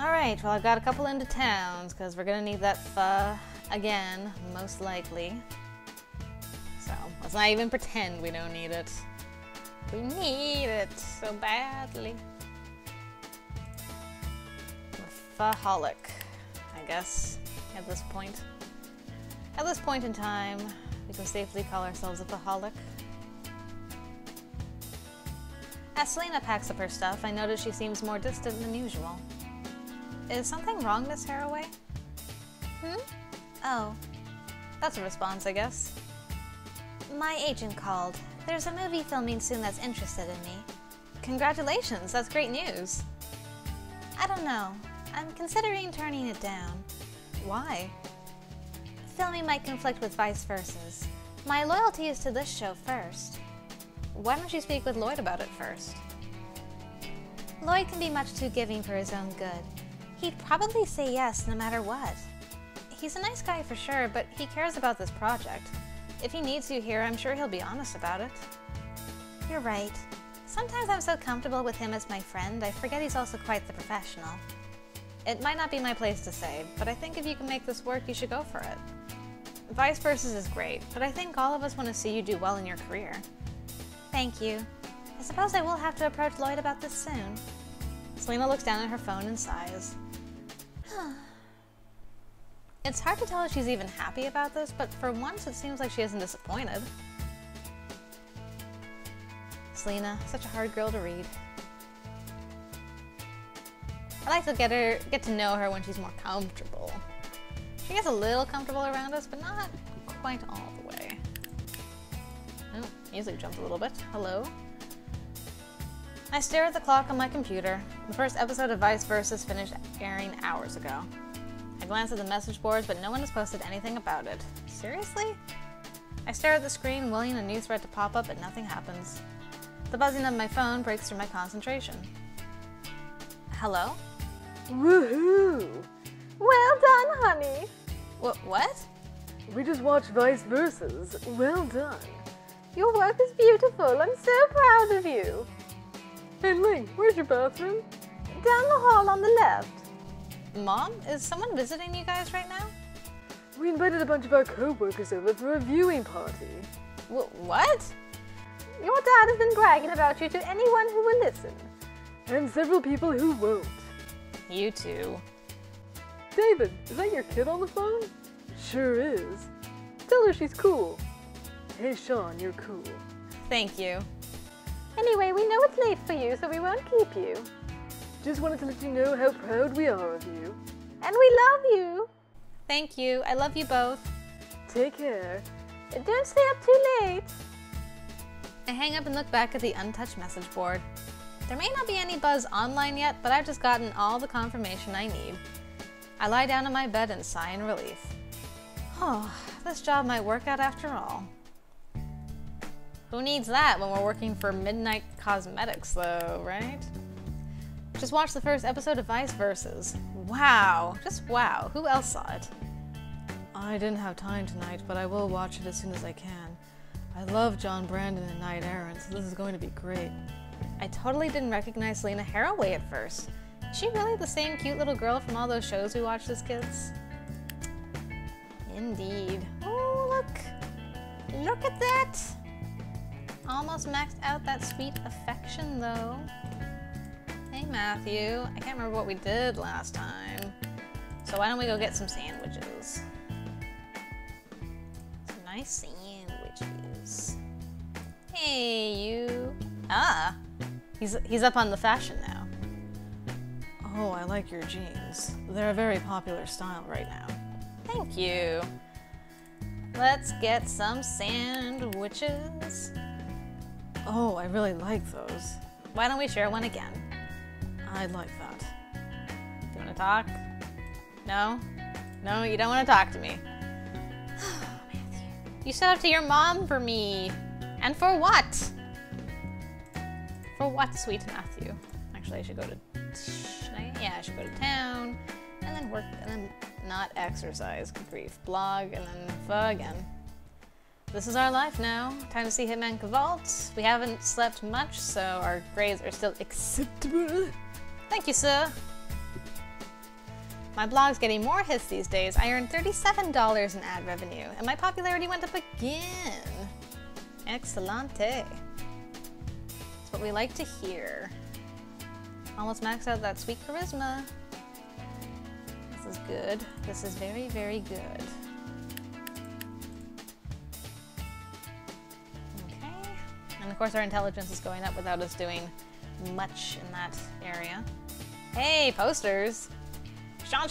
Alright, well I've got a couple into towns, because we're going to need that pho again, most likely. So, let's not even pretend we don't need it. We need it so badly. I'm a pho-holic, I guess, at this point. At this point in time, we can safely call ourselves a pho-holic. As Selena packs up her stuff, I notice she seems more distant than usual. Is something wrong, Miss Haraway? Hmm? Oh. That's a response, I guess. My agent called. There's a movie filming soon that's interested in me. Congratulations, that's great news. I don't know. I'm considering turning it down. Why? Filming might conflict with Vice Versus. My loyalty is to this show first. Why don't you speak with Lloyd about it first? Lloyd can be much too giving for his own good. He'd probably say yes no matter what. He's a nice guy for sure, but he cares about this project. If he needs you here, I'm sure he'll be honest about it. You're right. Sometimes I'm so comfortable with him as my friend, I forget he's also quite the professional. It might not be my place to say, but I think if you can make this work, you should go for it. Vice Versus is great, but I think all of us want to see you do well in your career. Thank you. I suppose I will have to approach Lloyd about this soon. Selena looks down at her phone and sighs. It's hard to tell if she's even happy about this, but for once it seems like she isn't disappointed. Selena, such a hard girl to read. I like to get to know her when she's more comfortable. She gets a little comfortable around us, but not quite all the way. Oh, music jumped a little bit. Hello? I stare at the clock on my computer. The first episode of Vice Versus finished airing hours ago. I glance at the message boards, but no one has posted anything about it. Seriously? I stare at the screen, willing a new thread to pop up, but nothing happens. The buzzing of my phone breaks through my concentration. Hello? Woohoo! Well done, honey! What? We just watched Vice Versus. Well done. Your work is beautiful. I'm so proud of you. Hey, Link, where's your bathroom? Down the hall on the left. Mom, is someone visiting you guys right now? We invited a bunch of our co-workers over for a viewing party. What? Your dad has been bragging about you to anyone who will listen. And several people who won't. You two. David, is that your kid on the phone? Sure is. Tell her she's cool. Hey, Sean, you're cool. Thank you. Anyway, we know it's late for you, so we won't keep you. Just wanted to let you know how proud we are of you. And we love you! Thank you. I love you both. Take care. Don't stay up too late. I hang up and look back at the untouched message board. There may not be any buzz online yet, but I've just gotten all the confirmation I need. I lie down in my bed and sigh in relief. Oh, this job might work out after all. Who needs that when we're working for Midnight Cosmetics, though, right? Just watched the first episode of Vice Versus. Wow, just wow. Who else saw it? I didn't have time tonight, but I will watch it as soon as I can. I love John Brandon and Knight Errant, so this is going to be great. I totally didn't recognize Selena Haraway at first. Is she really the same cute little girl from all those shows we watched as kids? Indeed. Oh, look! Look at that! Almost maxed out that sweet affection, though. Hey, Matthew. I can't remember what we did last time. So why don't we go get some sandwiches? Some nice sandwiches. Hey, you. Ah! He's up on the fashion now. Oh, I like your jeans. They're a very popular style right now. Thank you. Let's get some sandwiches. Oh, I really like those. Why don't we share one again? I'd like that. Do you want to talk? No? No, you don't want to talk to me. Oh, Matthew. You stood up to your mom for me. And for what? For what, sweet Matthew? Actually, I should go to... Yeah, I should go to town. And then work, and then not exercise. Good grief. Blog, and then pho again. This is our life now. Time to see Hitman Cavalt. We haven't slept much, so our grades are still acceptable. Thank you, sir. My blog's getting more hits these days. I earned $37 in ad revenue, and my popularity went up again. Excellente. That's what we like to hear. Almost maxed out that sweet charisma. This is good. This is very, very good. Okay. And of course our intelligence is going up without us doing much in that area. Hey, posters! Sean!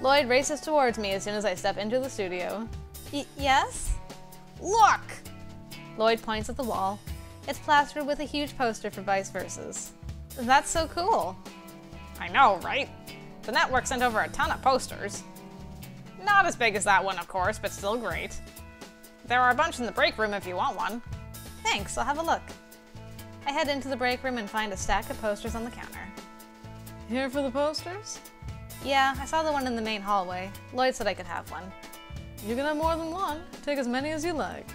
Lloyd races towards me as soon as I step into the studio. Yes? Look! Lloyd points at the wall. It's plastered with a huge poster for Vice Versus. That's so cool. I know, right? The network sent over a ton of posters. Not as big as that one, of course, but still great. There are a bunch in the break room if you want one. Thanks, I'll have a look. I head into the break room and find a stack of posters on the counter. Here for the posters? Yeah, I saw the one in the main hallway. Lloyd said I could have one. You can have more than one. Take as many as you like.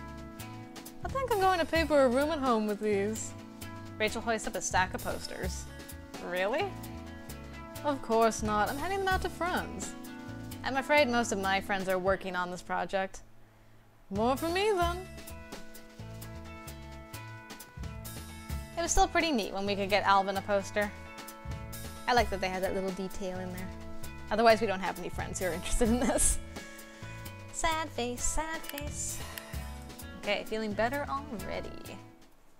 I think I'm going to pay for a room at home with these. Rachel hoists up a stack of posters. Really? Of course not. I'm handing them out to friends. I'm afraid most of my friends are working on this project. More for me, then. It was still pretty neat when we could get Alvin a poster. I like that they had that little detail in there. Otherwise, we don't have any friends who are interested in this. Sad face, sad face. Okay, feeling better already.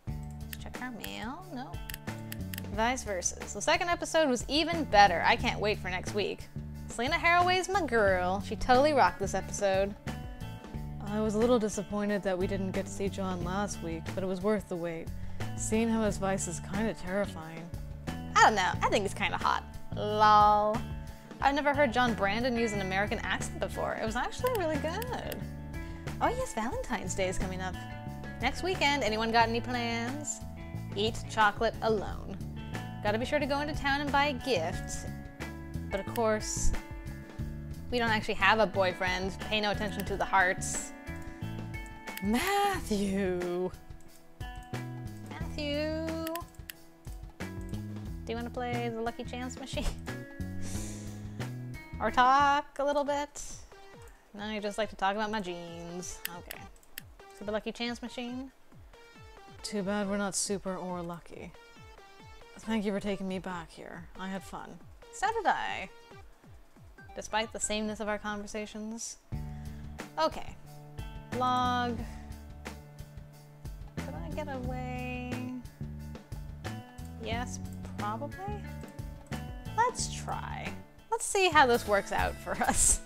Let's check our mail. No. Vice Versa. The second episode was even better. I can't wait for next week. Selena Haraway's my girl. She totally rocked this episode. I was a little disappointed that we didn't get to see John last week, but it was worth the wait. Seeing him as Vice is kind of terrifying. I don't know. I think he's kind of hot. Lol. I've never heard John Brandon use an American accent before. It was actually really good. Oh yes, Valentine's Day is coming up. Next weekend, anyone got any plans? Eat chocolate alone. Gotta be sure to go into town and buy a gift. But of course, we don't actually have a boyfriend. Pay no attention to the hearts. Matthew. Do you want to play the Lucky Chance machine? Or talk a little bit? No, I just like to talk about my jeans. Okay. Super Lucky Chance machine. Too bad we're not super or lucky. Thank you for taking me back here. I had fun. So did I. Despite the sameness of our conversations. Okay. Blog. Could I get away? Yes. Probably. Let's try. Let's see how this works out for us.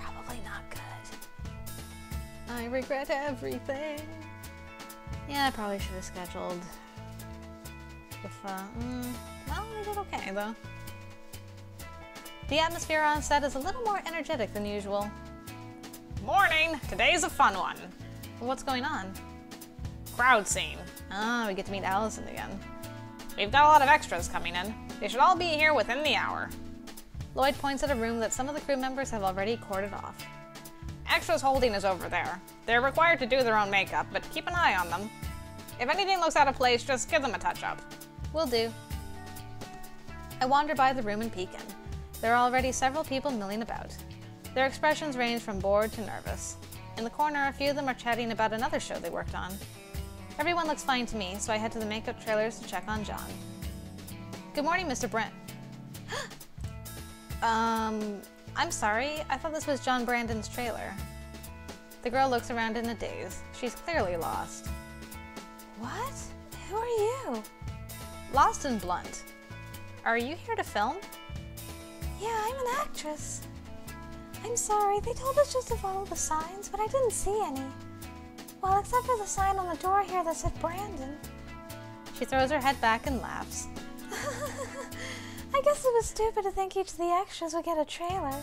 Probably not good. I regret everything. Yeah, I probably should have scheduled. Well, we did okay though. The atmosphere on set is a little more energetic than usual. Morning! Today's a fun one. Well, what's going on? Crowd scene. Ah, we get to meet Allison again. We've got a lot of extras coming in. They should all be here within the hour. Lloyd points at a room that some of the crew members have already cordoned off. Extras holding is over there. They're required to do their own makeup, but keep an eye on them. If anything looks out of place, just give them a touch-up. Will do. I wander by the room and peek in. There are already several people milling about. Their expressions range from bored to nervous. In the corner, a few of them are chatting about another show they worked on. Everyone looks fine to me, so I head to the makeup trailers to check on John. Good morning, Mr. Brent. I'm sorry. I thought this was John Brandon's trailer. The girl looks around in a daze. She's clearly lost. What? Who are you? Lost and blunt. Are you here to film? Yeah, I'm an actress. I'm sorry. They told us just to follow the signs, but I didn't see any. Well, except for the sign on the door here that said Brandon. She throws her head back and laughs. I guess it was stupid to think each of the extras would get a trailer.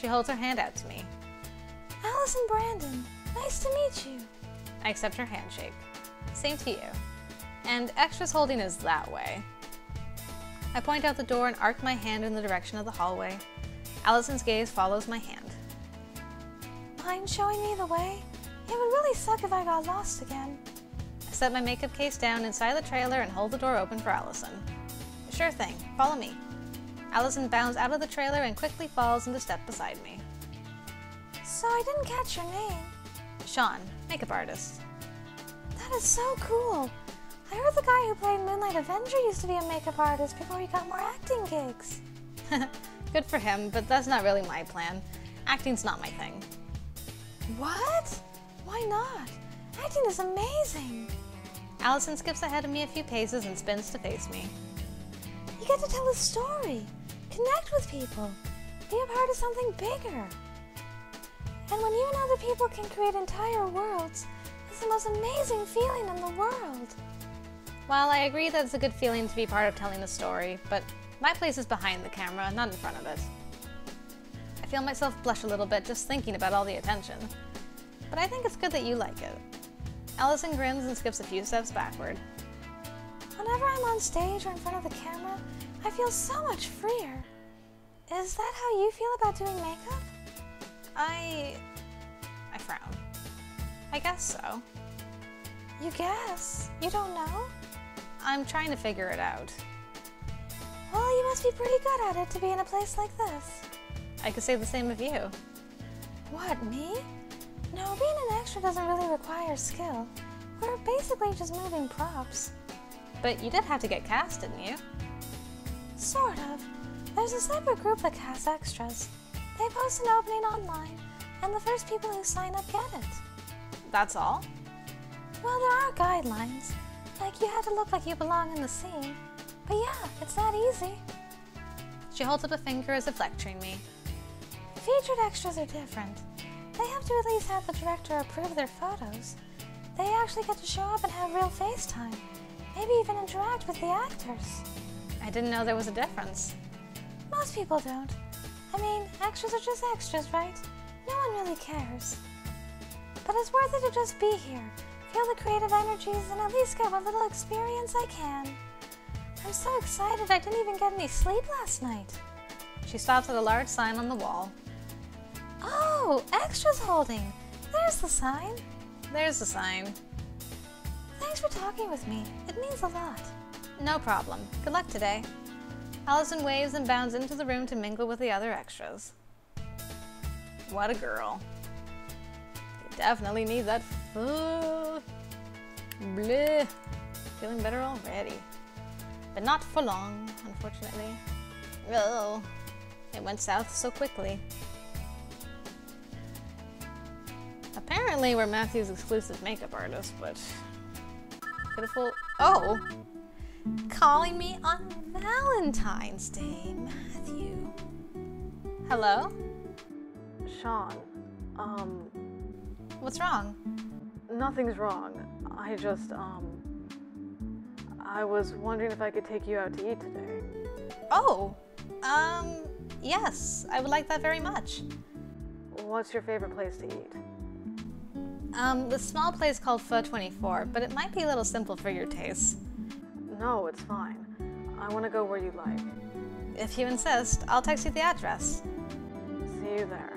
She holds her hand out to me. Allison Brandon, nice to meet you. I accept her handshake. Same to you. And extras holding is that way. I point out the door and arc my hand in the direction of the hallway. Allison's gaze follows my hand. Mind showing me the way? It would really suck if I got lost again. I set my makeup case down inside the trailer and hold the door open for Allison. Sure thing, follow me. Allison bounds out of the trailer and quickly falls into step beside me. So I didn't catch your name. Sean, makeup artist. That is so cool. I heard the guy who played Moonlight Avenger used to be a makeup artist before he got more acting gigs. Good for him, but that's not really my plan. Acting's not my thing. What? Why not? Acting is amazing. Allison skips ahead of me a few paces and spins to face me. You get to tell a story, connect with people, be a part of something bigger. And when you and other people can create entire worlds, it's the most amazing feeling in the world. While I agree that it's a good feeling to be part of telling a story, but my place is behind the camera, not in front of it. I feel myself blush a little bit just thinking about all the attention. But I think it's good that you like it. Allison grins and skips a few steps backward. Whenever I'm on stage or in front of the camera, I feel so much freer. Is that how you feel about doing makeup? I frown. I guess so. You guess? You don't know? I'm trying to figure it out. Well, you must be pretty good at it to be in a place like this. I could say the same of you. What, me? No, being an extra doesn't really require skill. We're basically just moving props. But you did have to get cast, didn't you? Sort of. There's a separate group that casts extras. They post an opening online, and the first people who sign up get it. That's all? Well, there are guidelines. Like, you have to look like you belong in the scene. But yeah, it's not easy. She holds up a finger as if lecturing me. Featured extras are different. They have to at least have the director approve their photos. They actually get to show up and have real face time. Maybe even interact with the actors. I didn't know there was a difference. Most people don't. I mean, extras are just extras, right? No one really cares. But it's worth it to just be here, feel the creative energies, and at least get what little experience I can. I'm so excited I didn't even get any sleep last night. She stops at a large sign on the wall. Oh, extras holding. There's the sign. There's the sign. Thanks for talking with me. It means a lot. No problem. Good luck today. Allison waves and bounds into the room to mingle with the other extras. What a girl. They definitely need that food. Bleh. Feeling better already. But not for long, unfortunately. Oh, it went south so quickly. Apparently we're Matthew's exclusive makeup artist, but... Pitiful. Oh! Calling me on Valentine's Day, Matthew. Hello? Sean, What's wrong? Nothing's wrong. I just, I was wondering if I could take you out to eat today. Oh! Yes, I would like that very much. What's your favorite place to eat? The small place called Pho 24, but it might be a little simple for your taste. No, it's fine. I want to go where you like. If you insist, I'll text you the address. See you there.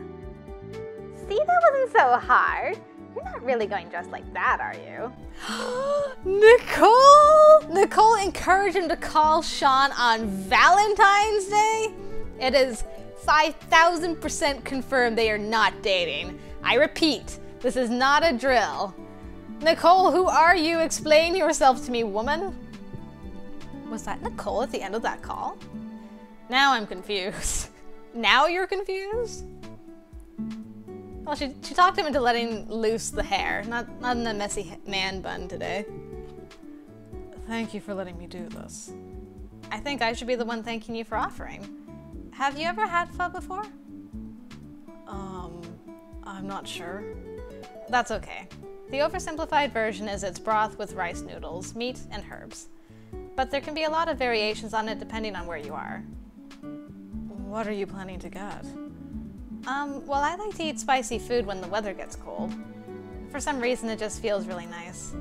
See, that wasn't so hard. You're not really going dressed like that, are you? Nicole! Nicole encouraged him to call Sean on Valentine's Day? It is 5,000% confirmed they are not dating. I repeat. This is not a drill. Nicole, who are you? Explain yourself to me, woman. Was that Nicole at the end of that call? Now I'm confused. Now you're confused? Well, she talked him into letting loose the hair, not in the messy man bun today. Thank you for letting me do this. I think I should be the one thanking you for offering. Have you ever had pho before? I'm not sure. That's okay. The oversimplified version is it's broth with rice noodles, meat, and herbs. But there can be a lot of variations on it depending on where you are. What are you planning to get? Well, I like to eat spicy food when the weather gets cold. For some reason, it just feels really nice.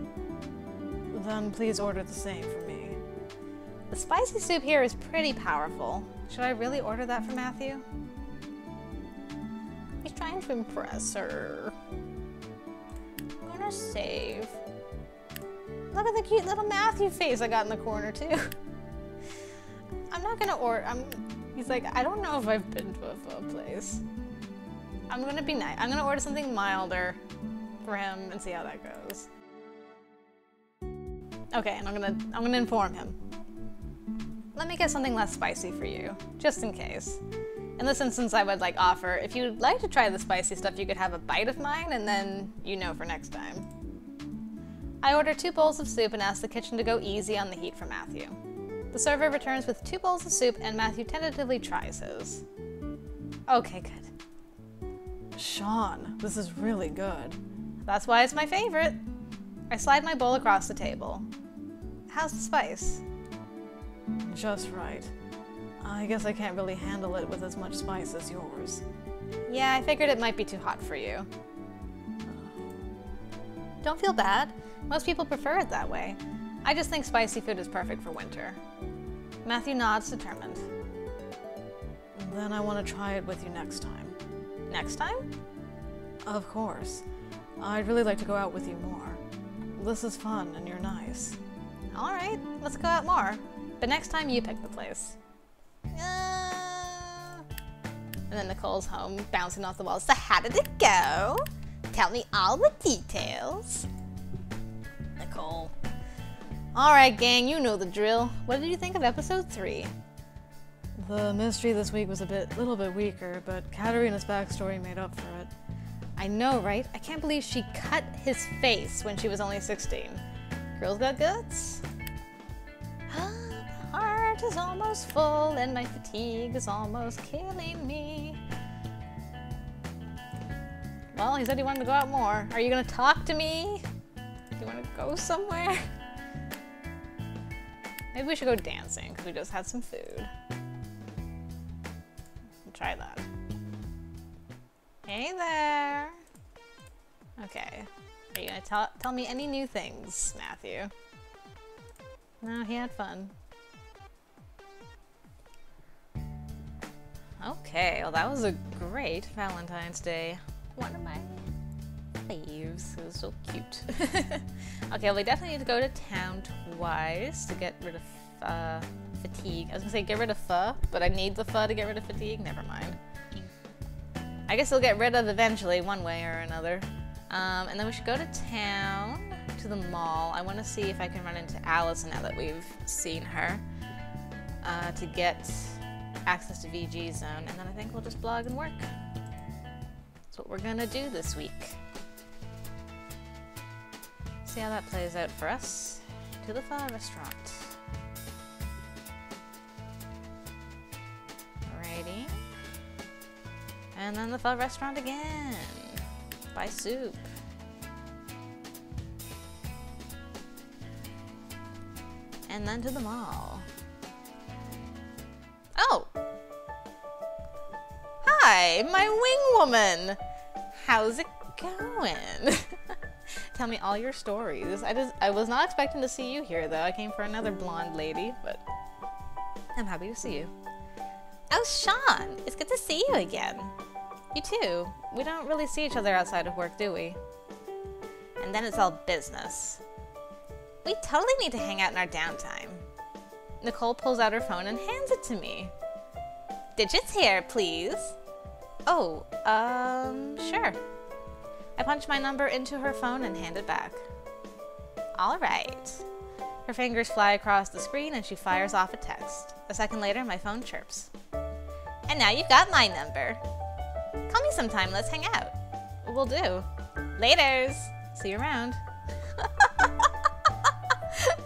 Then please order the same for me. The spicy soup here is pretty powerful. Should I really order that for Matthew? He's trying to impress her. I'm gonna save. Look at the cute little Matthew face I got in the corner too. I'm not gonna order. I'm He's like, I don't know if I've been to a pho place. I'm gonna be nice. I'm gonna order something milder for him and see how that goes. Okay, and I'm gonna inform him. Let me get something less spicy for you, just in case. In this instance, I would like offer, if you'd like to try the spicy stuff, you could have a bite of mine and then you know for next time. I order 2 bowls of soup and ask the kitchen to go easy on the heat for Matthew. The server returns with 2 bowls of soup and Matthew tentatively tries his. Okay, good. Sean, this is really good. That's why it's my favorite. I slide my bowl across the table. How's the spice? Just right. I guess I can't really handle it with as much spice as yours. Yeah, I figured it might be too hot for you. Don't feel bad. Most people prefer it that way. I just think spicy food is perfect for winter. Matthew nods, determined. Then I want to try it with you next time. Next time? Of course. I'd really like to go out with you more. This is fun and you're nice. All right, let's go out more. But next time you pick the place. And then Nicole's home, bouncing off the walls. So how did it go? Tell me all the details. Nicole. All right, gang, you know the drill. What did you think of episode 3? The mystery this week was a little bit weaker, but Katarina's backstory made up for it. I know, right? I can't believe she cut his face when she was only 16. Girls got guts. My heart is almost full and my fatigue is almost killing me. Well, he said he wanted to go out more. Are you gonna talk to me? Do you want to go somewhere? Maybe we should go dancing because we just had some food. We'll try that. Hey there. Okay. Are you gonna tell me any new things, Matthew? No, he had fun. Okay, well that was a great Valentine's Day. One of my faves. It was so cute. Okay, well we definitely need to go to town twice to get rid of fatigue. I was gonna say get rid of pho, but I need the pho to get rid of fatigue. Never mind. I guess they'll get rid of eventually, one way or another. And then we should go to town, to the mall. I want to see if I can run into Allison now that we've seen her to get access to VG Zone. And then I think we'll just blog and work. That's what we're gonna do this week. See how that plays out for us. To the Pho restaurant. Alrighty. And then the Pho restaurant again. Buy soup. And then to the mall. Oh! Hi, my wing woman! How's it going? Tell me all your stories. I was not expecting to see you here though. I came for another blonde lady, but I'm happy to see you. Oh, Sean! It's good to see you again. You too. We don't really see each other outside of work, do we? And then it's all business. We totally need to hang out in our downtime. Nicole pulls out her phone and hands it to me. Digits here, please. Oh, sure. I punch my number into her phone and hand it back. All right. Her fingers fly across the screen and she fires off a text. A second later, my phone chirps. And now you've got my number. Call me sometime, let's hang out. Will do. Laters. See you around.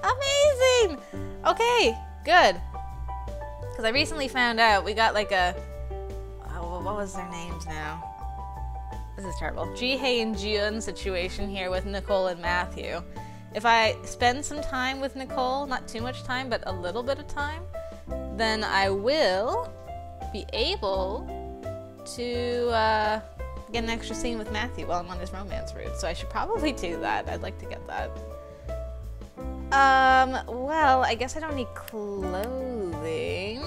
Amazing! Okay, good. Because I recently found out we got like a... Oh, what was their names now? This is terrible. Jihei and Jiyeon situation here with Nicole and Matthew. If I spend some time with Nicole, not too much time, but a little bit of time, then I will be able to get an extra scene with Matthew while I'm on his romance route. So I should probably do that. I'd like to get that. Well, I guess I don't need clothing.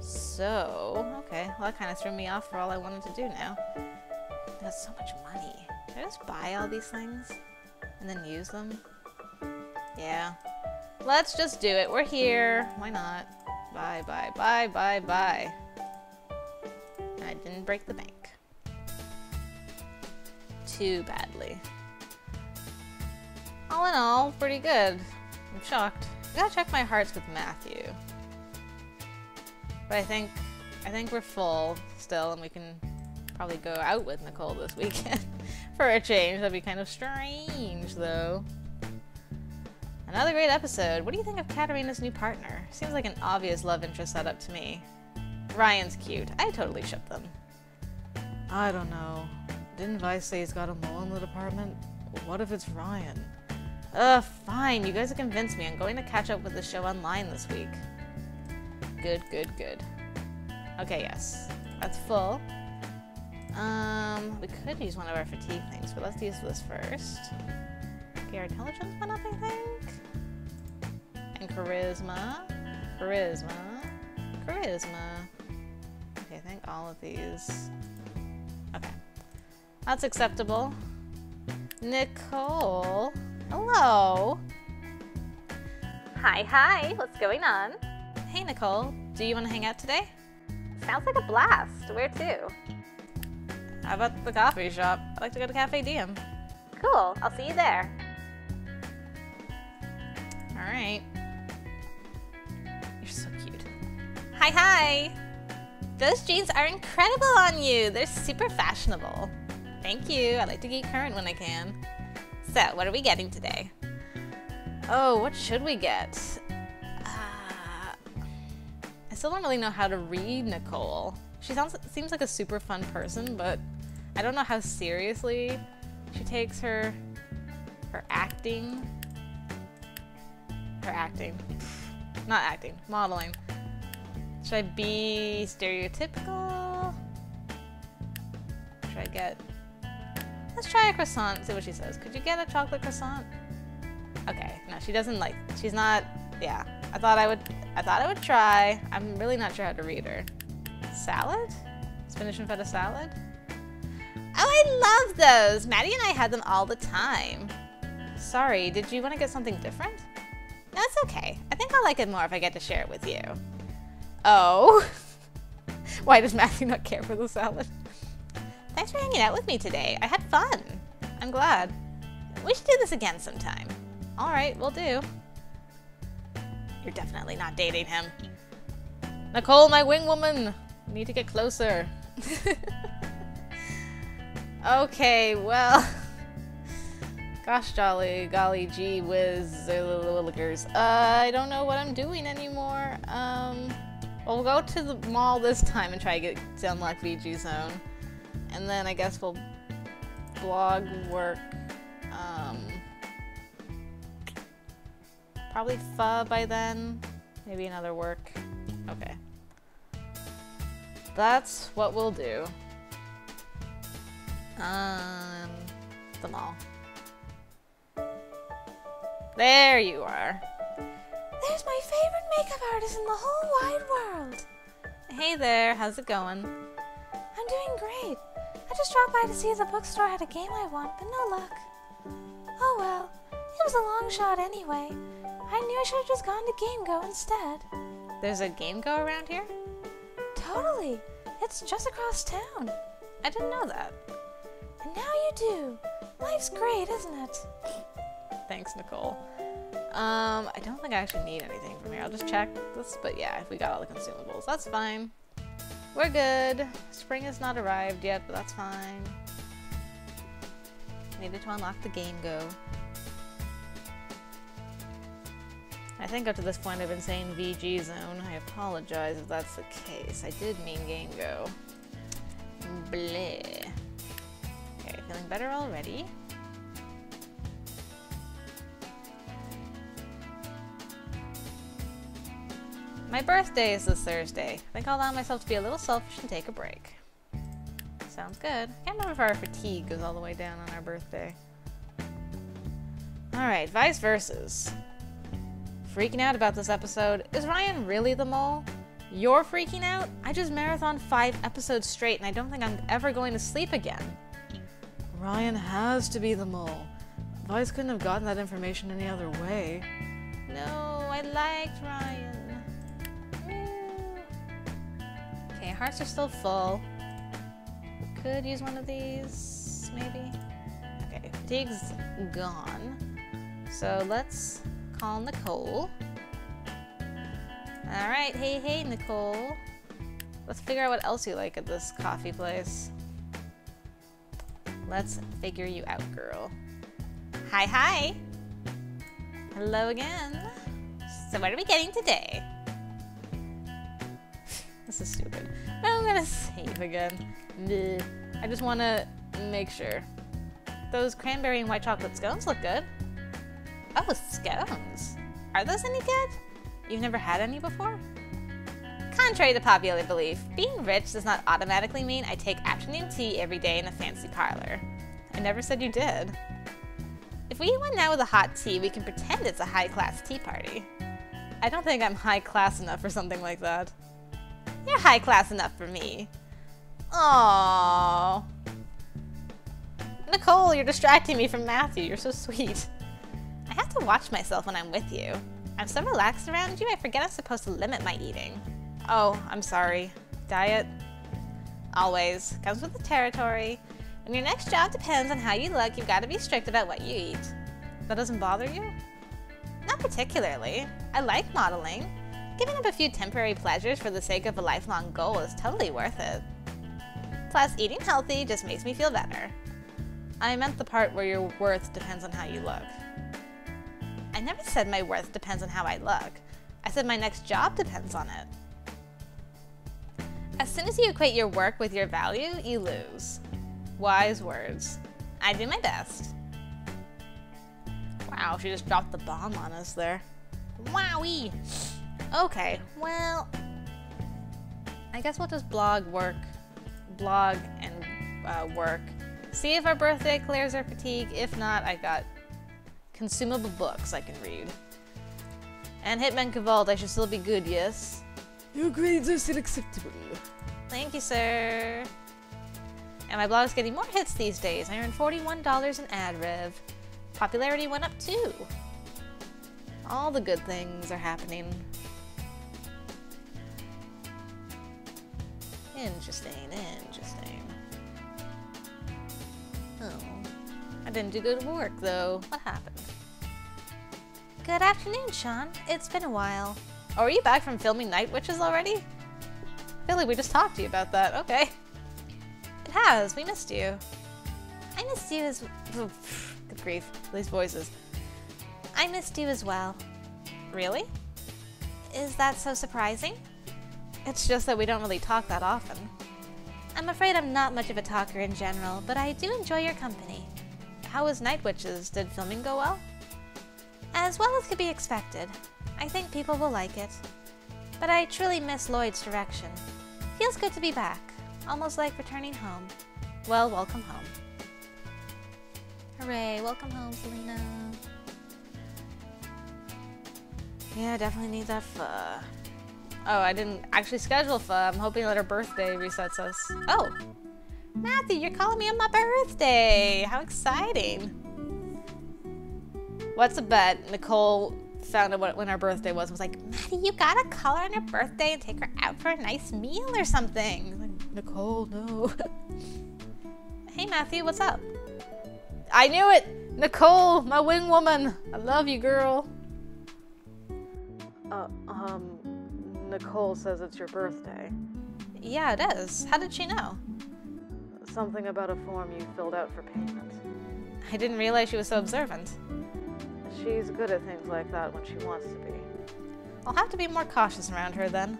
So, okay. Well, that kind of threw me off for all I wanted to do now. That's so much money. Should I just buy all these things and then use them? Yeah. Let's just do it. We're here. Why not? Bye, bye, bye, bye, bye. didn't break the bank. Too badly. All in all, pretty good. I'm shocked. I gotta check my hearts with Matthew. But I think we're full still, and we can probably go out with Nicole this weekend for a change. That'd be kind of strange, though. Another great episode. What do you think of Katarina's new partner? Seems like an obvious love interest setup to me. Ryan's cute. I totally ship them. I don't know. Didn't Vice say he's got a mole in the department? What if it's Ryan? Ugh, fine. You guys have convinced me. I'm going to catch up with the show online this week. Good, good, good. Okay, yes. That's full. We could use one of our fatigue things, but let's use this first. Okay, our intelligence went up, I think? And charisma. Charisma. Charisma. Okay, I think all of these... Okay. That's acceptable. Nicole! Hello! Hi, hi! What's going on? Hey, Nicole. Do you want to hang out today? Sounds like a blast. Where to? How about the coffee shop? I'd like to go to Cafe Diem. Cool. I'll see you there. Alright. You're so cute. Hi, hi! Those jeans are incredible on you! They're super fashionable. Thank you. I like to get current when I can. So, what are we getting today? Oh, what should we get? I still don't really know how to read Nicole. She seems like a super fun person, but I don't know how seriously she takes her acting. Her acting. Not acting. Modeling. Should I be stereotypical? Should I get... Let's try a croissant, see what she says. Could you get a chocolate croissant? Okay. No, she doesn't like... She's not... Yeah. I thought I would try. I'm really not sure how to read her. Salad? Spinach and feta salad? Oh, I love those! Maddie and I had them all the time. Sorry, did you want to get something different? No, it's okay. I think I'll like it more if I get to share it with you. Oh. Why does Matthew not care for the salad? Thanks for hanging out with me today. I had fun. I'm glad. We should do this again sometime. Alright, we'll do. You're definitely not dating him. Nicole, my wing woman! We need to get closer. Okay, well... Gosh jolly, golly gee whiz, I don't know what I'm doing anymore. We'll go to the mall this time and try to get to unlock VG Zone. And then I guess we'll blog work, probably Pho by then, maybe another work. Okay. That's what we'll do. The mall. There you are. There's my favorite makeup artist in the whole wide world. Hey there, how's it going? I'm doing great. I just dropped by to see if the bookstore had a game I want, but no luck. Oh well, it was a long shot anyway. I knew I should have just gone to GameGo instead. There's a GameGo around here? Totally! It's just across town. I didn't know that. And now you do. Life's great, isn't it? Thanks, Nicole. I don't think I actually need anything from here. I'll just check this, but yeah, if we got all the consumables, that's fine. We're good. Spring has not arrived yet, but that's fine. Needed to unlock the GameGo. I think up to this point I've been saying VG Zone. I apologize if that's the case. I did mean GameGo. Bleh. Okay, feeling better already. My birthday is this Thursday. I think I'll allow myself to be a little selfish and take a break. Sounds good. I can't remember if our fatigue goes all the way down on our birthday. Alright, Vice Versus. Freaking out about this episode. Is Ryan really the mole? You're freaking out? I just marathoned 5 episodes straight and I don't think I'm ever going to sleep again. Ryan has to be the mole. Vice couldn't have gotten that information any other way. No, I liked Ryan. Hearts are still full. could use one of these, maybe? Okay, fatigue's gone. So let's call Nicole. All right, hey, Nicole. Let's figure out what else you like at this coffee place. Let's figure you out, girl. Hi. Hello again. So what are we getting today? This is stupid. I'm gonna save again. Bleh. I just wanna make sure. Those cranberry and white chocolate scones look good. Oh, scones. Are those any good? You've never had any before? Contrary to popular belief, being rich does not automatically mean I take afternoon tea every day in a fancy parlor. I never said you did. If we eat one now with a hot tea, we can pretend it's a high-class tea party. I don't think I'm high-class enough for something like that. You're high-class enough for me. Aww. Nicole, you're distracting me from Matthew. You're so sweet. I have to watch myself when I'm with you. I'm so relaxed around you, I forget I'm supposed to limit my eating. Oh, I'm sorry. Diet? Always. Comes with the territory. When your next job depends on how you look, you've got to be strict about what you eat. That doesn't bother you? Not particularly. I like modeling. Giving up a few temporary pleasures for the sake of a lifelong goal is totally worth it. Plus, eating healthy just makes me feel better. I meant the part where your worth depends on how you look. I never said my worth depends on how I look. I said my next job depends on it. As soon as you equate your work with your value, you lose. Wise words. I do my best. Wow, she just dropped the bomb on us there. Wowie! Okay, well, I guess we'll just blog and work. See if our birthday clears our fatigue. If not, I got consumable books I can read. And Hitman Cavalt, I should still be good, yes? Your grades are still acceptable. Thank you, sir. And my blog is getting more hits these days. I earned $41 in ad rev. Popularity went up too. All the good things are happening. Interesting. Oh, I didn't do good work though. What happened? Good afternoon, Sean. It's been a while. Oh, are you back from filming Night Witches already? Philly, we just talked to you about that. Okay. It has. We missed you. I missed you as... Good grief. These voices. I missed you as well. Really? Is that so surprising? It's just that we don't really talk that often. I'm afraid I'm not much of a talker in general, but I do enjoy your company. How was Night Witches? Did filming go well? As well as could be expected. I think people will like it. But I truly miss Lloyd's direction. Feels good to be back. Almost like returning home. Well, welcome home. Hooray, welcome home, Selena. Yeah, definitely need that pho. Oh, I didn't actually schedule pho. I'm hoping that her birthday resets us. Oh! Matthew, you're calling me on my birthday! How exciting! What's a bet? Nicole found out when our birthday was and was like, Maddie, you gotta call her on her birthday and take her out for a nice meal or something. Like, Nicole, no. Hey, Matthew, what's up? I knew it! Nicole, my wing woman! I love you, girl. Nicole says it's your birthday. Yeah, it is. How did she know? Something about a form you filled out for payment. I didn't realize she was so observant. She's good at things like that when she wants to be. I'll have to be more cautious around her then.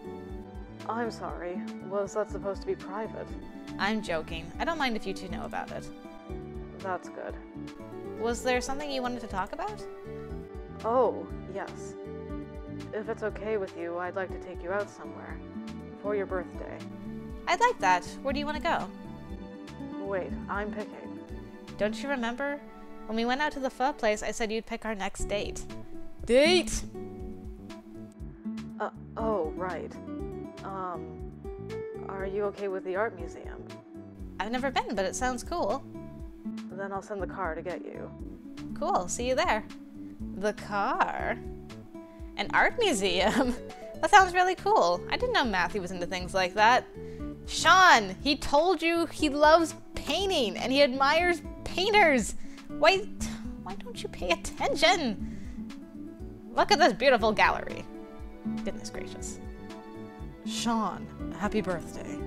I'm sorry. Was that supposed to be private? I'm joking. I don't mind if you two know about it. That's good. Was there something you wanted to talk about? Oh, yes. If it's okay with you, I'd like to take you out somewhere. For your birthday. I'd like that. Where do you want to go? Wait, I'm picking. Don't you remember? When we went out to the pho place, I said you'd pick our next date. Date! Oh, right. Are you okay with the art museum? I've never been, but it sounds cool. Then I'll send the car to get you. Cool, see you there. The car? An art museum? That sounds really cool. I didn't know Matthew was into things like that. Sean, he told you he loves painting and he admires painters. Why don't you pay attention? Look at this beautiful gallery. Goodness gracious. Sean, happy birthday.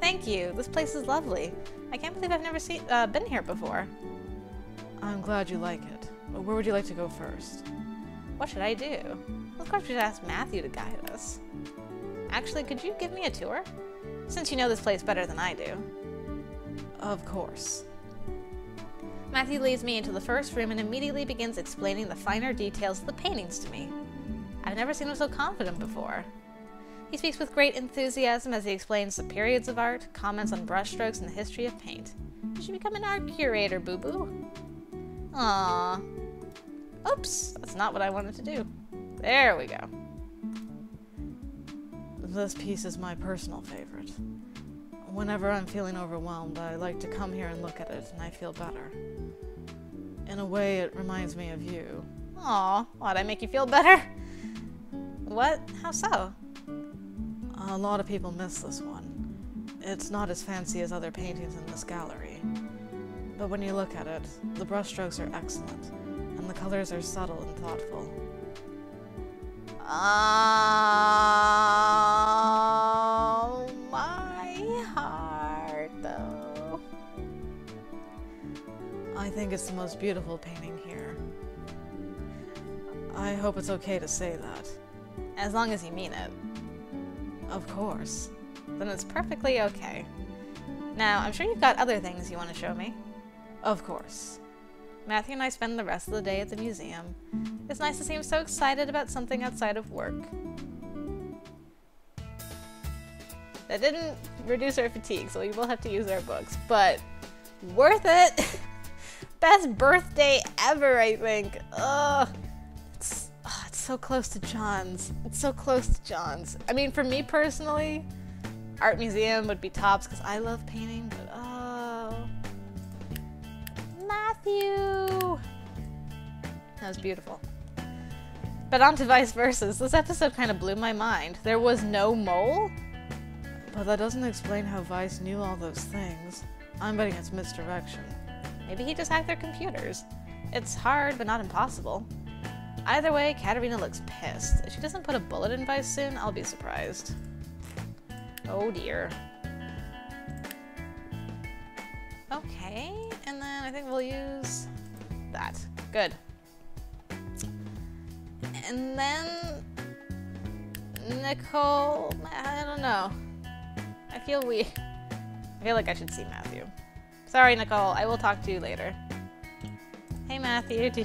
Thank you. This place is lovely. I can't believe I've never seen, been here before. I'm glad you like it. But where would you like to go first? What should I do? Of course, we should ask Matthew to guide us. Actually, could you give me a tour? Since you know this place better than I do. Of course. Matthew leads me into the first room and immediately begins explaining the finer details of the paintings to me. I've never seen him so confident before. He speaks with great enthusiasm as he explains the periods of art, comments on brushstrokes, and the history of paint. You should become an art curator, boo-boo. Aww. Oops, that's not what I wanted to do. There we go. This piece is my personal favorite. Whenever I'm feeling overwhelmed, I like to come here and look at it, and I feel better. In a way, it reminds me of you. Aww, why'd I make you feel better? What? How so? A lot of people miss this one. It's not as fancy as other paintings in this gallery. But when you look at it, the brushstrokes are excellent, and the colors are subtle and thoughtful. Oh, my heart, though. I think it's the most beautiful painting here. I hope it's okay to say that. As long as you mean it. Of course. Then it's perfectly okay. Now, I'm sure you've got other things you want to show me. Of course. Matthew and I spend the rest of the day at the museum. It's nice to see him so excited about something outside of work. That didn't reduce our fatigue, so we will have to use our books, but worth it! Best birthday ever, I think. Ugh. It's so close to John's. It's so close to John's. I mean, for me personally, art museum would be tops because I love painting, but oh, Matthew! That was beautiful. But on to Vice Versus. This episode kind of blew my mind. There was no mole? But that doesn't explain how Vice knew all those things. I'm betting it's misdirection. Maybe he just hacked their computers. It's hard, but not impossible. Either way, Katarina looks pissed. If she doesn't put a bullet in Vice soon, I'll be surprised. Oh dear. Okay, and then I think we'll use that. Good. And then Nicole, I don't know. I feel weird. I feel like I should see Matthew. Sorry, Nicole. I will talk to you later. Hey, Matthew. Do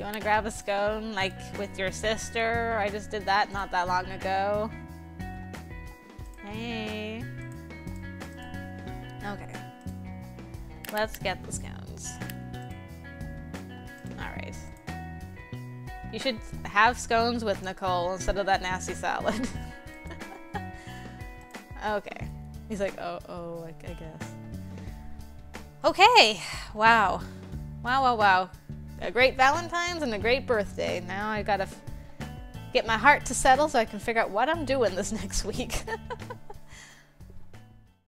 you wanna grab a scone like with your sister? I just did that not that long ago. Hey. Okay. Let's get the scones. Alright. You should have scones with Nicole instead of that nasty salad. Okay. He's like, oh, I guess. Okay. Wow. Wow, wow, wow. A great Valentine's and a great birthday. Now I gotta get my heart to settle so I can figure out what I'm doing this next week.